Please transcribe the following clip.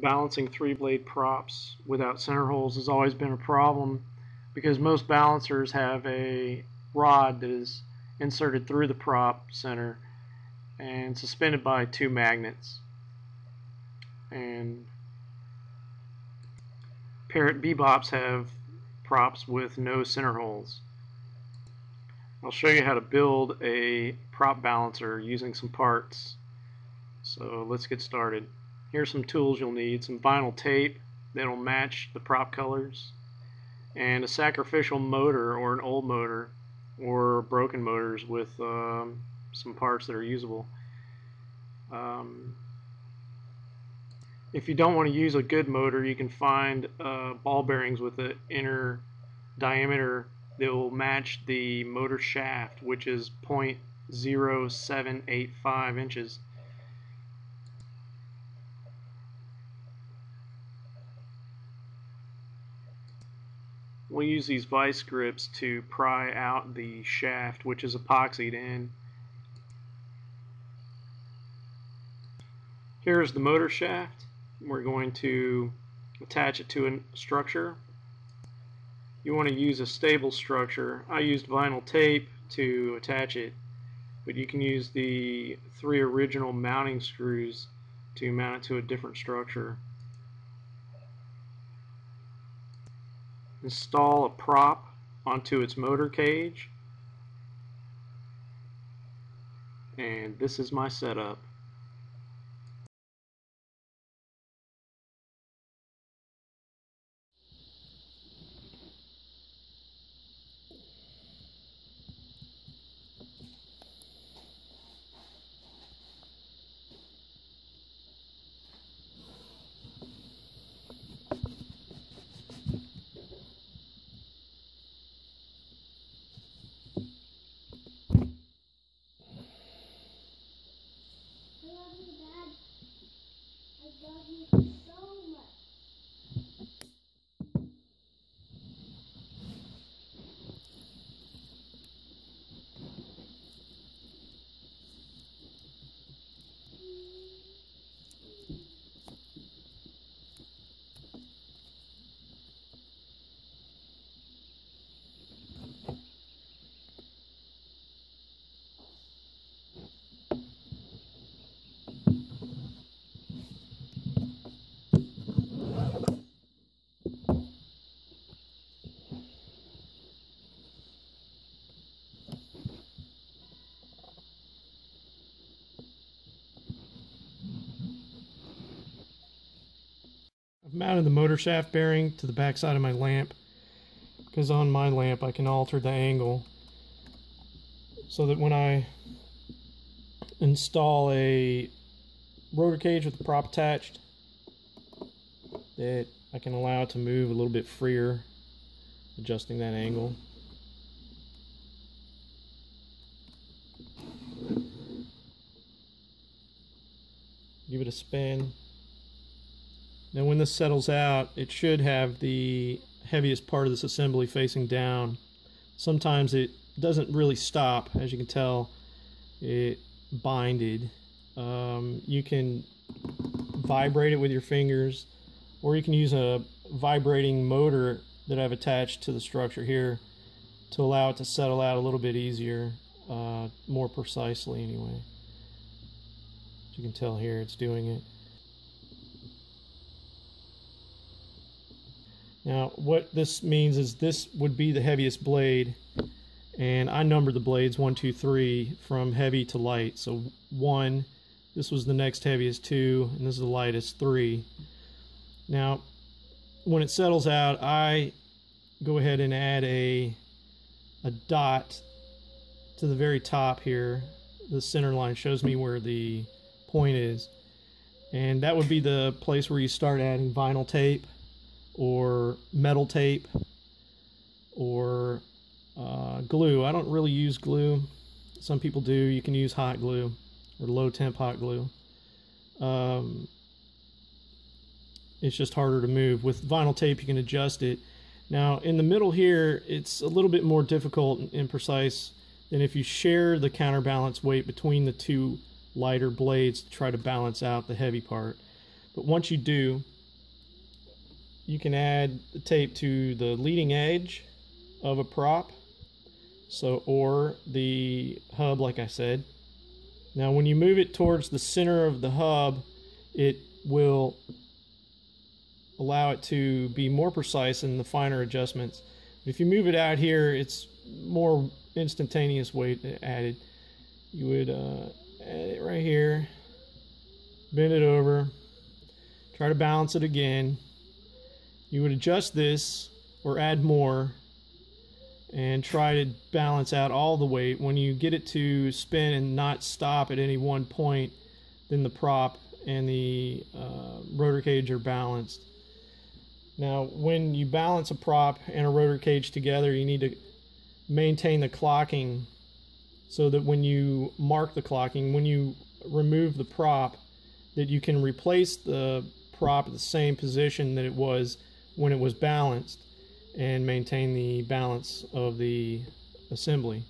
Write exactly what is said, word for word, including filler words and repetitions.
balancing three-blade props without center holes has always been a problem because most balancers have a rod that is inserted through the prop center and suspended by two magnets. And Parrot Bebops have props with no center holes. I'll show you how to build a prop balancer using some parts. So let's get started. Here's some tools you'll need: some vinyl tape that'll match the prop colors, and a sacrificial motor or an old motor or broken motors with um, some parts that are usable. Um, if you don't want to use a good motor, you can find uh, ball bearings with an inner diameter that will match the motor shaft, which is zero point zero seven eight five inches. We'll use these vice grips to pry out the shaft, which is epoxied in. Here's the motor shaft. We're going to attach it to a structure. You want to use a stable structure. I used vinyl tape to attach it, but you can use the three original mounting screws to mount it to a different structure. Install a prop onto its motor cage, and this is my setup. Mounted the motor shaft bearing to the back side of my lamp, because on my lamp I can alter the angle so that when I install a rotor cage with the prop attached, that I can allow it to move a little bit freer, adjusting that angle. Give it a spin. Now when this settles out, it should have the heaviest part of this assembly facing down. Sometimes it doesn't really stop. As you can tell, it binded. Um, you can vibrate it with your fingers, or you can use a vibrating motor that I've attached to the structure here to allow it to settle out a little bit easier, uh, more precisely anyway. As you can tell here, it's doing it. Now what this means is this would be the heaviest blade, and I numbered the blades one, two, three from heavy to light. So one, this was the next heaviest, two, and this is the lightest, three. Now when it settles out, I go ahead and add a a dot to the very top here. The center line shows me where the point is, and that would be the place where you start adding vinyl tape or metal tape or uh, glue. I don't really use glue. Some people do. You can use hot glue or low temp hot glue. Um, it's just harder to move. With vinyl tape you can adjust it. Now in the middle here, it's a little bit more difficult and imprecise than if you share the counterbalance weight between the two lighter blades to try to balance out the heavy part. But once you do, you can add the tape to the leading edge of a prop, so or the hub, like I said. Now when you move it towards the center of the hub, it will allow it to be more precise in the finer adjustments. If you move it out here, it's more instantaneous weight added. You would uh, add it right here, bend it over, try to balance it again. You would adjust this or add more and try to balance out all the weight. When you get it to spin and not stop at any one point, then the prop and the uh, rotor cage are balanced. Now, when you balance a prop and a rotor cage together, you need to maintain the clocking so that when you mark the clocking, when you remove the prop, that you can replace the prop at the same position that it was when it was balanced and maintain the balance of the assembly.